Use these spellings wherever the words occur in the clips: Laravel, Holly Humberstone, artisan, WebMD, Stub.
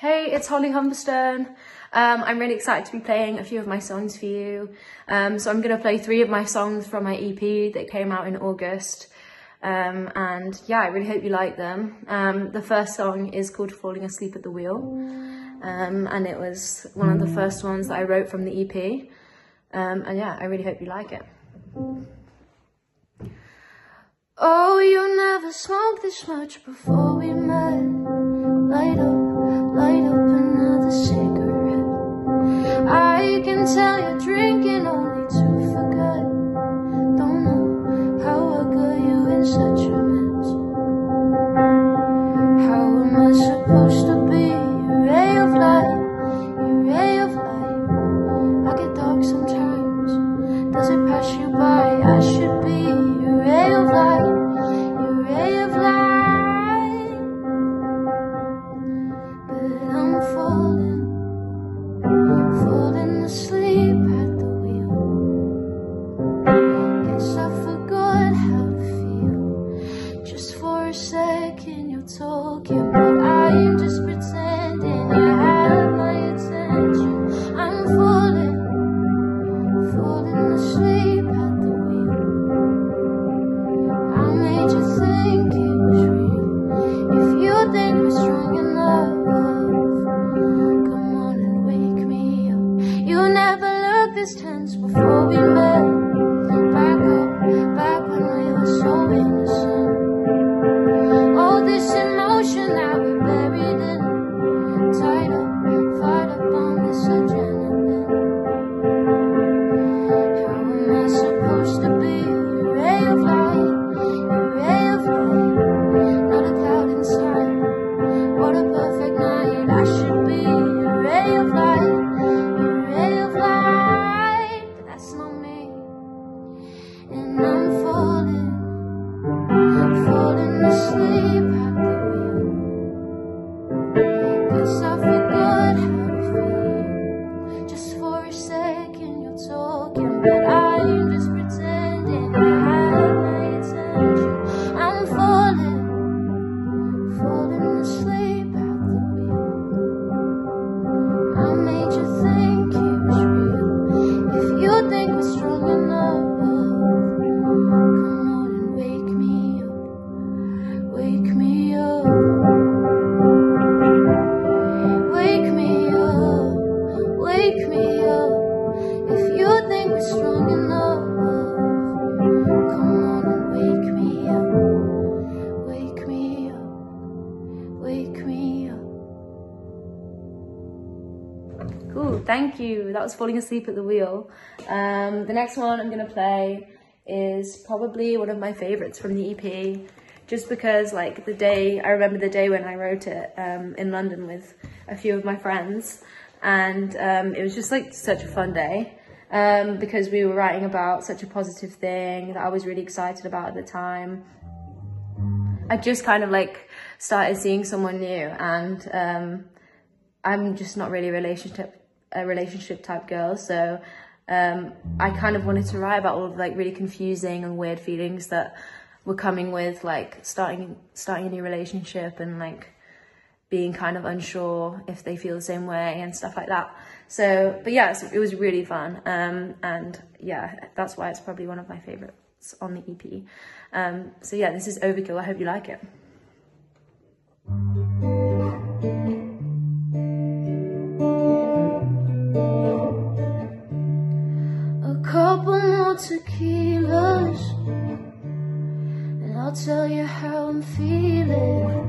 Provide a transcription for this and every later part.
Hey, it's Holly Humberstone. I'm really excited to be playing a few of my songs for you. So I'm going to play 3 of my songs from my EP that came out in August. And yeah, I really hope you like them. The first song is called Falling Asleep at the Wheel. And it was one of the first ones that I wrote from the EP. And yeah, I really hope you like it. Oh, you never smoked this much before we met. Light up another cigarette. I can tell you're drinking only to forget. Don't know how I got you in such a mess. How am I supposed to be your ray of light? Your ray of light. I get dark sometimes. Does it pass you by? I should be your ray of light. Your ray of light. Falling asleep at the wheel. Guess I forgot how to feel. Just for a second you're talking, but I'm just pretending you have my attention. I'm falling asleep at the wheel. I made you think it was real. If you think we're strong enough, tense before we met. Back when we were so innocent. All this emotion that we buried in, fired up on this adrenaline. How am I supposed to be a ray of light? A ray of light, not a cloud in sight. What a perfect night! I should be a ray of light. Cool, thank you. That was Falling Asleep at the Wheel. The next one I'm going to play is probably one of my favourites from the EP, just because like I remember the day when I wrote it in London with a few of my friends, and it was just like such a fun day because we were writing about such a positive thing that I was really excited about at the time. I just kind of like started seeing someone new, and I'm just not really a relationship type girl, so I kind of wanted to write about all of like really confusing and weird feelings that were coming with like starting a new relationship and like being kind of unsure if they feel the same way and stuff like that. So, but yeah, it was really fun, and yeah, that's why it's probably one of my favorites on the EP. So yeah, this is Overkill. I hope you like it. Tequilas, and I'll tell you how I'm feeling.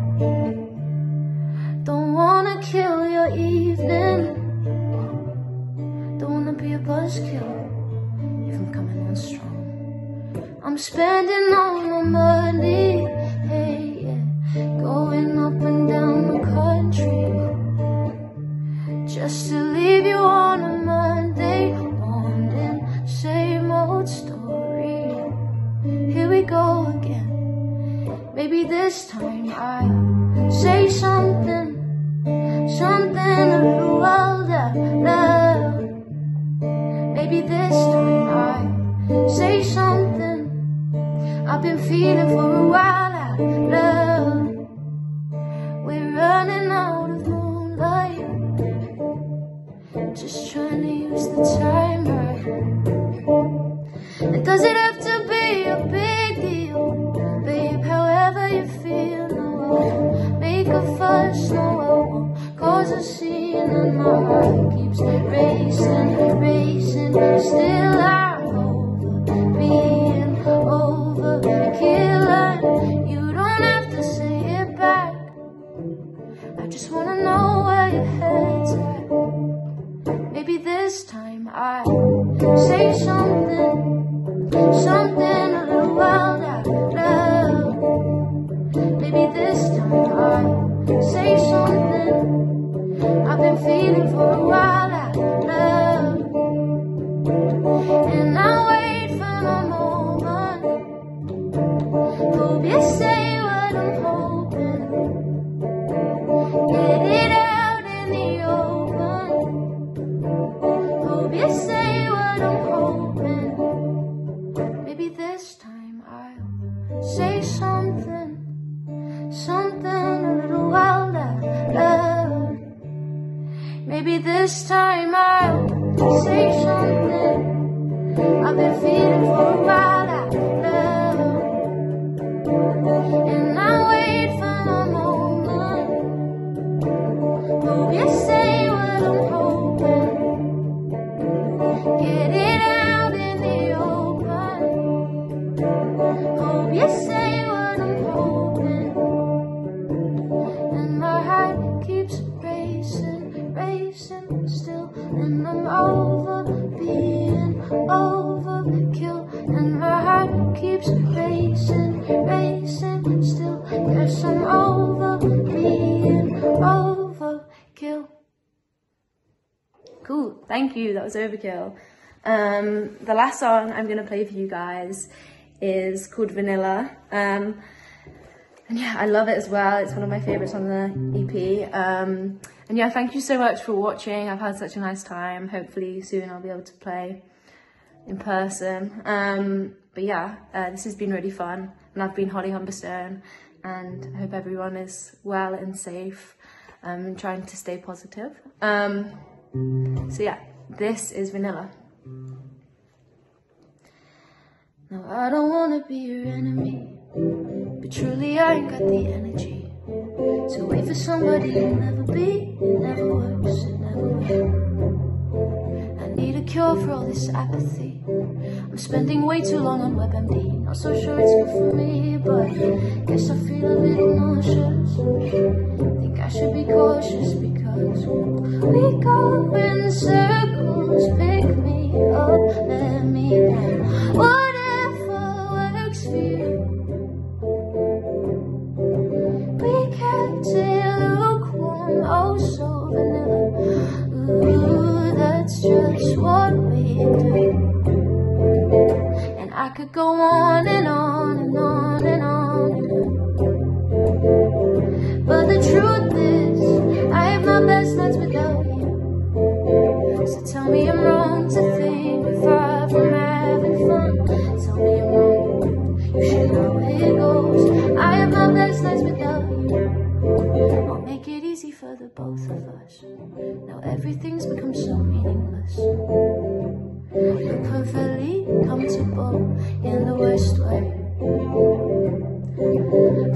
Don't wanna kill your evening, don't wanna be a buzzkill if I'm coming on strong. I'm spending all my money, hey, yeah, going up and down the country just to leave you on a Monday morning. Same old story, here we go again. Maybe this time I'll say something a little out loud. Maybe this time I'll say something I've been feeling for a while out loud. We're running out of moonlight. the timer. And does it have to be a big deal? Babe, however you feel, no, I won't make a fuss, no, I won't cause a scene. And my heart keeps racing, racing, still I'm over being over the killing. You don't have to say it back, I just wanna know where your head's at. Maybe this time I say something a little wild out loud. Maybe this time I say something I've been feeling for a while out loud. And I wait for my moment, hope you say what I'm hoping, get it out in the open, hope you say what I'm hoping. This time I'll say something a little wild out loud. Maybe this time I'll say something I've been feeling for a while out loud. And I'll wait for a moment, hope you say what I'm hoping, get it out in the open. Hope you say what I'm hoping. And my heart keeps racing, racing still. And I'm over being overkill. And my heart keeps racing, racing still. Yes, I'm over being overkill. Cool, thank you, that was Overkill. The last song I'm gonna play for you guys is called Vanilla, and yeah, I love it as well. It's one of my favorites on the EP. And yeah, thank you so much for watching. I've had such a nice time. Hopefully soon I'll be able to play in person, but yeah, this has been really fun, and I've been Holly Humberstone, and I hope everyone is well and safe, and trying to stay positive. So yeah, this is Vanilla. Now I don't wanna be your enemy, but truly I ain't got the energy to wait for somebody to never be. It never works, it never will. I need a cure for all this apathy. I'm spending way too long on WebMD. Not so sure it's good for me, but guess I feel a little nauseous. Think I should be cautious because we go in circles. Pick me up, let me down. What just what we do, and I could go on and on and on and on. But the truth is, I have my best nights without you. So tell me I'm wrong to think we're far from having fun. Tell me I'm wrong, you should know it goes. I have my best nights without you. I'll make it easy for the both of us. Now everything's become so meaningless. You're perfectly comfortable in the worst way.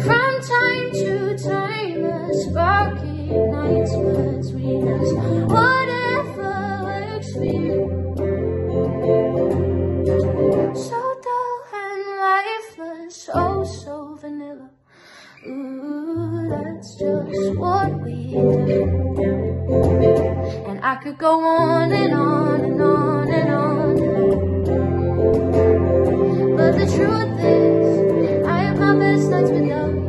From time to time, a spark ignites between us. Whatever works for you. So dull and lifeless, oh so vanilla. Ooh, that's just what we do. And I could go on and on and on and on. But the truth is, I have my best nights without you.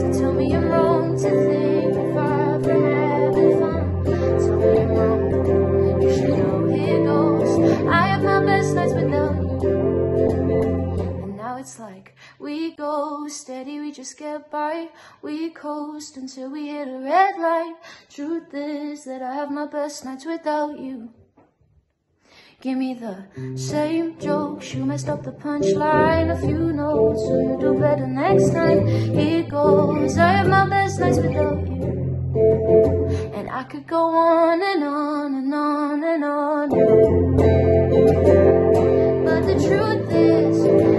So tell me I'm wrong to think we're far from having fun. Tell me I'm wrong, you should know here goes. I have my best nights without you. And now it's like we go steady, we just get by. We coast until we hit a red light. Truth is that I have my best nights without you. Give me the same jokes, you messed up the punchline a few notes, so you do better next time. Here goes, I have my best nights without you. And I could go on and on and on and on, but the truth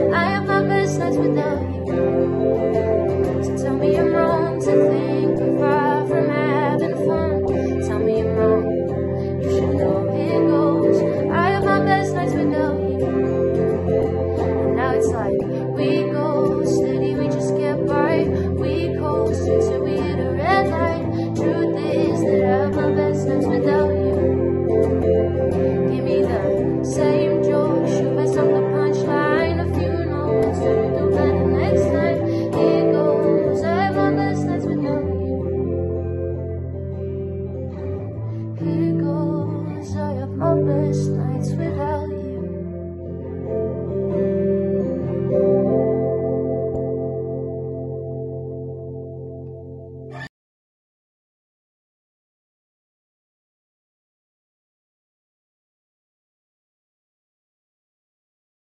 is